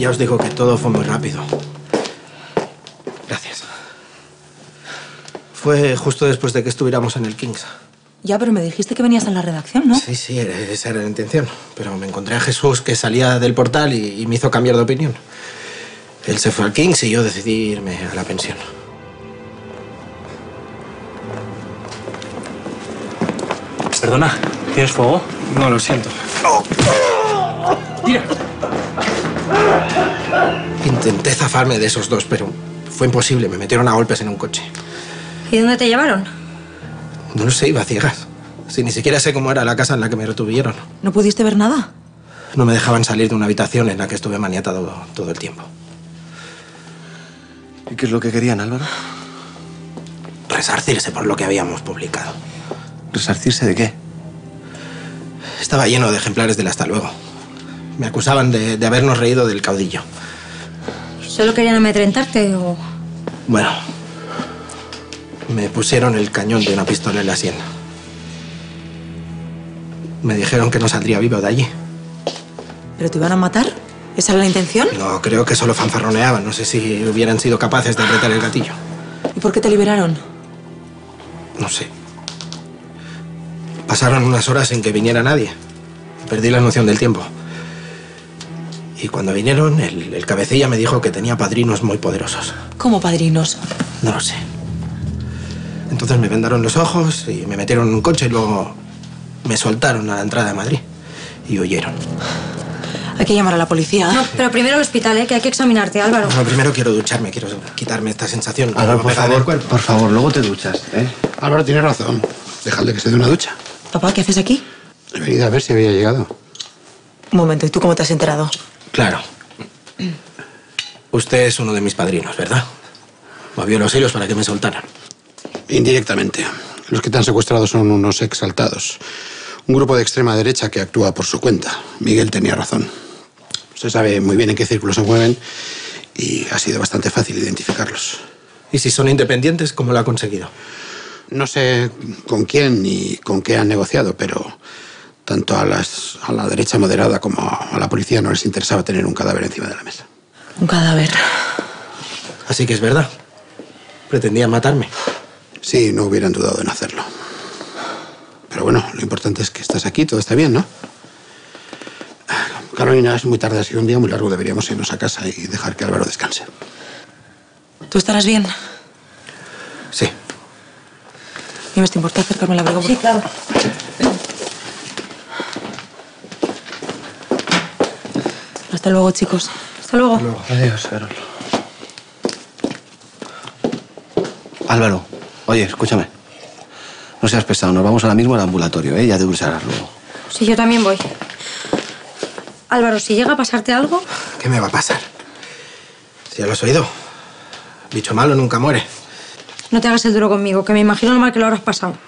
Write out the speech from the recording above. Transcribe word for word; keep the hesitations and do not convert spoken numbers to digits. Ya os digo que todo fue muy rápido. Gracias. Fue justo después de que estuviéramos en el Kings. Ya, pero me dijiste que venías a la redacción, ¿no? Sí, sí, esa era la intención. Pero me encontré a Jesús que salía del portal y, y me hizo cambiar de opinión. Él se fue al Kings y yo decidí irme a la pensión. Perdona, ¿tienes fuego? No, lo siento. ¡Oh! ¡Tira! Intenté zafarme de esos dos, pero fue imposible. Me metieron a golpes en un coche. ¿Y dónde te llevaron? No lo sé, iba a ciegas. Si ni siquiera sé cómo era la casa en la que me retuvieron. ¿No pudiste ver nada? No me dejaban salir de una habitación en la que estuve maniatado todo el tiempo. ¿Y qué es lo que querían, Álvaro? Resarcirse por lo que habíamos publicado. ¿Resarcirse de qué? Estaba lleno de ejemplares del hasta luego. Me acusaban de, de habernos reído del caudillo. ¿Solo querían amedrentarte o...? Bueno... Me pusieron el cañón de una pistola en la sien. Me dijeron que no saldría vivo de allí. ¿Pero te iban a matar? ¿Esa era la intención? No, creo que solo fanfarroneaban. No sé si hubieran sido capaces de apretar el gatillo. ¿Y por qué te liberaron? No sé. Pasaron unas horas sin que viniera nadie. Perdí la noción del tiempo. Y cuando vinieron, el, el cabecilla me dijo que tenía padrinos muy poderosos. ¿Cómo padrinos? No lo sé. Entonces me vendaron los ojos y me metieron en un coche y luego me soltaron a la entrada de Madrid y huyeron. Hay que llamar a la policía. No, pero primero al hospital, ¿eh? Que hay que examinarte, Álvaro. Bueno, primero quiero ducharme, quiero quitarme esta sensación. Álvaro, por favor, por favor, luego te duchas, ¿eh? Álvaro tiene razón. Déjale que se dé una ducha. Papá, ¿qué haces aquí? He venido a ver si había llegado. Un momento, ¿y tú cómo te has enterado? Claro. Usted es uno de mis padrinos, ¿verdad? Movió los hilos para que me soltaran. Indirectamente. Los que te han secuestrado son unos exaltados. Un grupo de extrema derecha que actúa por su cuenta. Miguel tenía razón. Usted sabe muy bien en qué círculos se mueven y ha sido bastante fácil identificarlos. ¿Y si son independientes, cómo lo ha conseguido? No sé con quién ni con qué han negociado, pero tanto a, las, a la derecha moderada como a la policía no les interesaba tener un cadáver encima de la mesa. Un cadáver. Así que es verdad. Pretendían matarme. Sí, no hubieran dudado en hacerlo. Pero bueno, lo importante es que estás aquí, todo está bien, ¿no? Carolina, es muy tarde, ha sido un día muy largo. Deberíamos irnos a casa y dejar que Álvaro descanse. ¿Tú estarás bien? Sí. ¿Y me te importa acercarme al abrigo? Sí, claro. Hasta luego, chicos. Hasta luego. Hasta luego. Adiós, Carol. Álvaro. Oye, escúchame. No seas pesado, nos vamos ahora mismo al ambulatorio, ¿eh? Ya te ducharás luego. Sí, yo también voy. Álvaro, si llega a pasarte algo... ¿Qué me va a pasar? Si ya lo has oído. Bicho malo nunca muere. No te hagas el duro conmigo, que me imagino lo mal que lo habrás pasado.